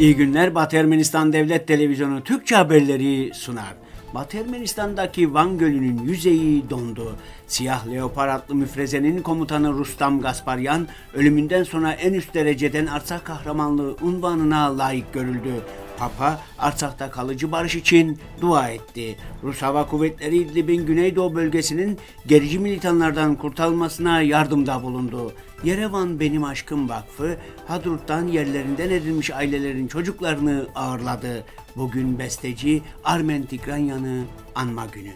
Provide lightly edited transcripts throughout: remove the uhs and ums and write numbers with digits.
İyi günler. Batı Ermenistan Devlet Televizyonu Türkçe haberleri sunar. Batı Ermenistan'daki Van Gölü'nün yüzeyi dondu. Siyah Leopar adlı müfrezenin komutanı Rustam Gasparyan ölümünden sonra en üst dereceden Artsakh kahramanlığı unvanına layık görüldü. Papa, Artsakh'ta kalıcı barış için dua etti. Rus Hava Kuvvetleri İdlib'in Güneydoğu bölgesinin gerici militanlardan kurtarılmasına yardımda bulundu. Yerevan Benim Aşkım Vakfı, Hadrut'tan yerlerinden edilmiş ailelerin çocuklarını ağırladı. Bugün besteci Armen Tigranyan'ı anma günü.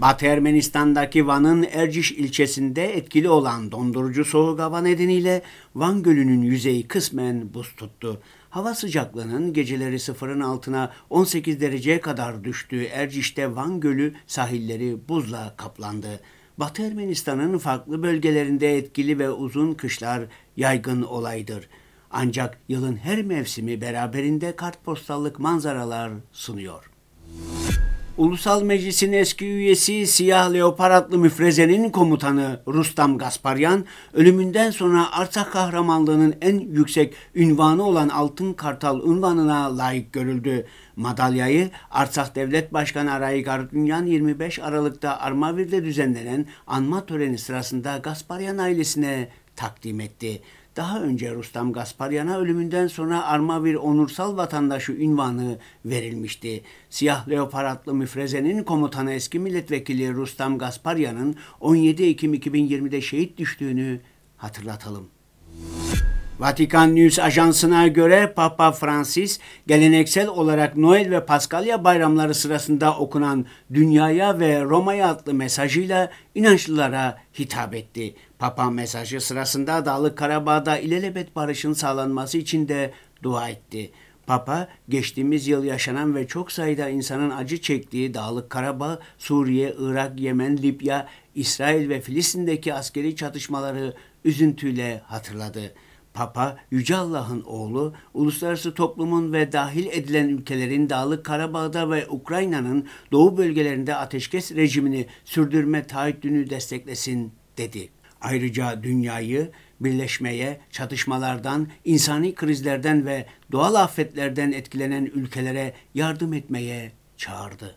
Batı Ermenistan'daki Van'ın Erciş ilçesinde etkili olan dondurucu soğuk hava nedeniyle Van Gölü'nün yüzeyi kısmen buz tuttu. Hava sıcaklığının geceleri sıfırın altına 18 dereceye kadar düştüğü Erciş'te Van Gölü sahilleri buzla kaplandı. Batı Ermenistan'ın farklı bölgelerinde etkili ve uzun kışlar yaygın olaydır. Ancak yılın her mevsimi beraberinde kartpostallık manzaralar sunuyor. Ulusal Meclis'in eski üyesi Siyah Leopar adlı müfrezenin komutanı Rustam Gasparyan, ölümünden sonra Artsakh kahramanlığının en yüksek ünvanı olan Altın Kartal unvanına layık görüldü. Madalyayı Artsakh Devlet Başkanı Arayik Arutyunyan 25 Aralık'ta Armavir'de düzenlenen anma töreni sırasında Gasparyan ailesine takdim etti. Daha önce Rustam Gasparyan'a ölümünden sonra Armavir onursal vatandaşı unvanı verilmişti. Siyah Leopar adlı müfrezenin komutanı eski milletvekili Rustam Gasparyan'ın 17 Ekim 2020'de şehit düştüğünü hatırlatalım. Vatikan News Ajansı'na göre Papa Francis, geleneksel olarak Noel ve Paskalya bayramları sırasında okunan Dünyaya ve Roma'ya adlı mesajıyla inançlılara hitap etti. Papa mesajı sırasında Dağlık Karabağ'da ilelebet barışın sağlanması için de dua etti. Papa, geçtiğimiz yıl yaşanan ve çok sayıda insanın acı çektiği Dağlık Karabağ, Suriye, Irak, Yemen, Libya, İsrail ve Filistin'deki askeri çatışmaları üzüntüyle hatırladı. Papa, Yüce Allah'ın oğlu, uluslararası toplumun ve dahil edilen ülkelerin Dağlık Karabağ'da ve Ukrayna'nın doğu bölgelerinde ateşkes rejimini sürdürme taahhüdünü desteklesin dedi. Ayrıca dünyayı birleşmeye, çatışmalardan, insani krizlerden ve doğal afetlerden etkilenen ülkelere yardım etmeye çağırdı.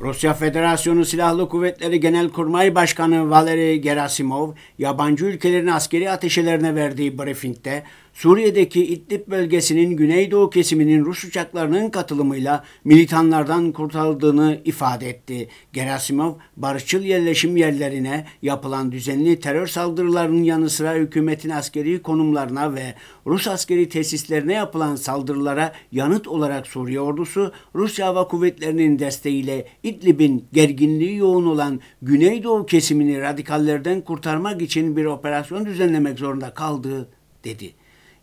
Rusya Federasyonu Silahlı Kuvvetleri Genelkurmay Başkanı Valeri Gerasimov, yabancı ülkelerin askeri ateşelerine verdiği briefingde, Suriye'deki İdlib bölgesinin güneydoğu kesiminin Rus uçaklarının katılımıyla militanlardan kurtarıldığını ifade etti. Gerasimov, barışçıl yerleşim yerlerine yapılan düzenli terör saldırılarının yanı sıra hükümetin askeri konumlarına ve Rus askeri tesislerine yapılan saldırılara yanıt olarak Suriye ordusu, Rusya Hava Kuvvetleri'nin desteğiyle İdlib'in gerginliği yoğun olan güneydoğu kesimini radikallerden kurtarmak için bir operasyon düzenlemek zorunda kaldı dedi.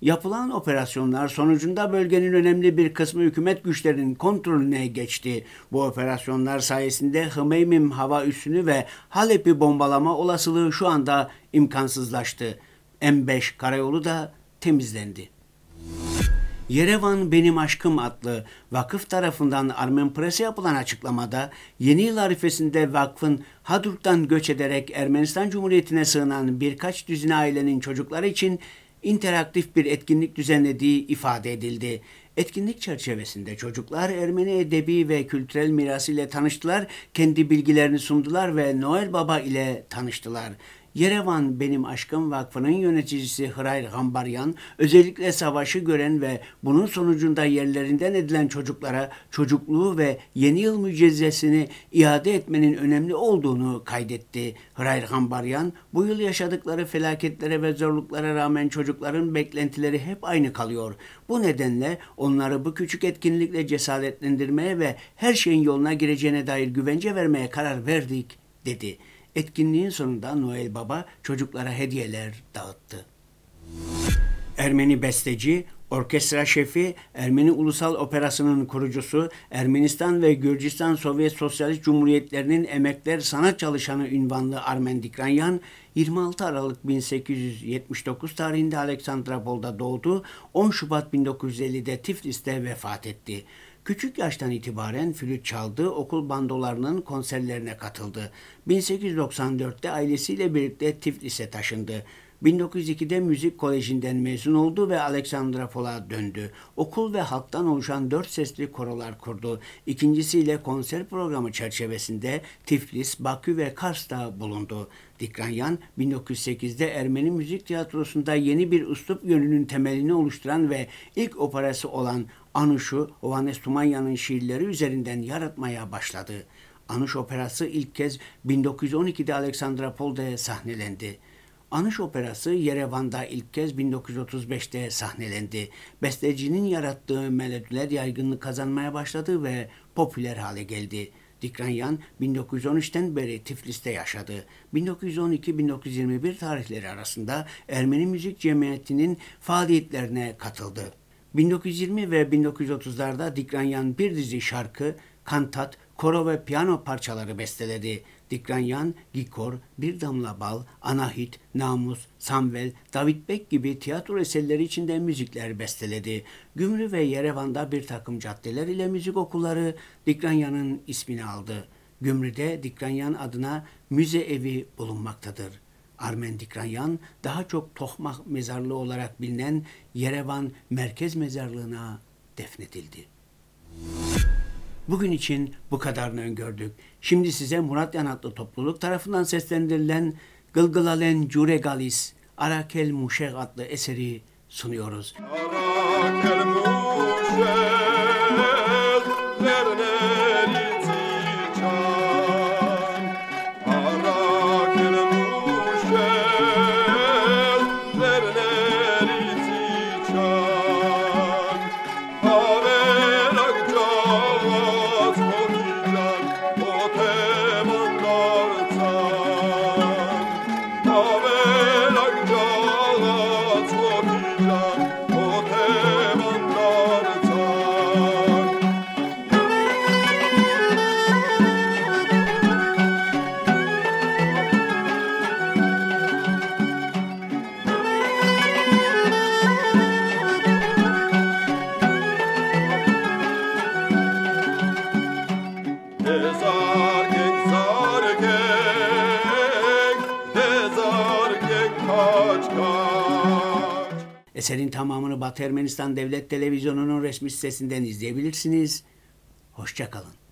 Yapılan operasyonlar sonucunda bölgenin önemli bir kısmı hükümet güçlerinin kontrolüne geçti. Bu operasyonlar sayesinde Hmeimim Hava Üssü'nü ve Halep'i bombalama olasılığı şu anda imkansızlaştı. M5 karayolu da temizlendi. Yerevan Benim Aşkım adlı vakıf tarafından Armen Press'e yapılan açıklamada yeni yıl arifesinde vakfın Hadrut'tan göç ederek Ermenistan Cumhuriyeti'ne sığınan birkaç düzine ailenin çocukları için interaktif bir etkinlik düzenlediği ifade edildi. Etkinlik çerçevesinde çocuklar Ermeni edebi ve kültürel mirası ile tanıştılar, kendi bilgilerini sundular ve Noel Baba ile tanıştılar. Yerevan Benim Aşkım Vakfı'nın yöneticisi Hrayr Hambaryan, özellikle savaşı gören ve bunun sonucunda yerlerinden edilen çocuklara çocukluğu ve yeni yıl mücadelesini iade etmenin önemli olduğunu kaydetti. Hrayr Hambaryan, bu yıl yaşadıkları felaketlere ve zorluklara rağmen çocukların beklentileri hep aynı kalıyor. Bu nedenle onları bu küçük etkinlikle cesaretlendirmeye ve her şeyin yoluna gireceğine dair güvence vermeye karar verdik dedi. Etkinliğin sonunda Noel Baba çocuklara hediyeler dağıttı. Ermeni besteci, orkestra şefi, Ermeni Ulusal Operası'nın kurucusu, Ermenistan ve Gürcistan Sovyet Sosyalist Cumhuriyetlerinin emekler sanat çalışanı unvanlı Armen Tigranyan, 26 Aralık 1879 tarihinde Aleksandropol'da doğdu, 10 Şubat 1950'de Tiflis'te vefat etti. Küçük yaştan itibaren flüt çaldı, okul bandolarının konserlerine katıldı. 1894'te ailesiyle birlikte Tiflis'e taşındı. 1902'de müzik kolejinden mezun oldu ve Aleksandropol'a döndü. Okul ve halktan oluşan 4 sesli korolar kurdu. İkincisiyle konser programı çerçevesinde Tiflis, Bakü ve Kars'ta bulundu. Tigranyan 1908'de Ermeni Müzik Tiyatrosu'nda yeni bir üslup yönünün temelini oluşturan ve ilk operası olan Anuşu, Hovannes Tumanyan'ın şiirleri üzerinden yaratmaya başladı. Anuş Operası ilk kez 1912'de Aleksandropol'da sahnelendi. Anuş Operası Yerevan'da ilk kez 1935'te sahnelendi. Bestecinin yarattığı melodiler yaygınlık kazanmaya başladı ve popüler hale geldi. Tigranyan 1913'ten beri Tiflis'te yaşadı. 1912-1921 tarihleri arasında Ermeni müzik cemiyetinin faaliyetlerine katıldı. 1920 ve 1930'larda Tigranyan bir dizi şarkı, kantat, koro ve piyano parçaları besteledi. Tigranyan, Gikor, Bir Damla Bal, Anahit, Namus, Samvel, David Bek gibi tiyatro eserleri içinde müzikler besteledi. Gümrü ve Yerevan'da bir takım caddeler ile müzik okulları Tigranyan'ın ismini aldı. Gümrü'de Tigranyan adına müze evi bulunmaktadır. Armen Tigranyan daha çok Tohmak mezarlığı olarak bilinen Yerevan Merkez Mezarlığı'na defnedildi. Bugün için bu kadarını öngördük. Şimdi size Murat Yanatlı topluluk tarafından seslendirilen Gılgılalen Juregalis, Arakel Muşegatlı eseri sunuyoruz. Arakel Eserin tamamını Batı Ermenistan Devlet Televizyonu'nun resmi sitesinden izleyebilirsiniz. Hoşça kalın.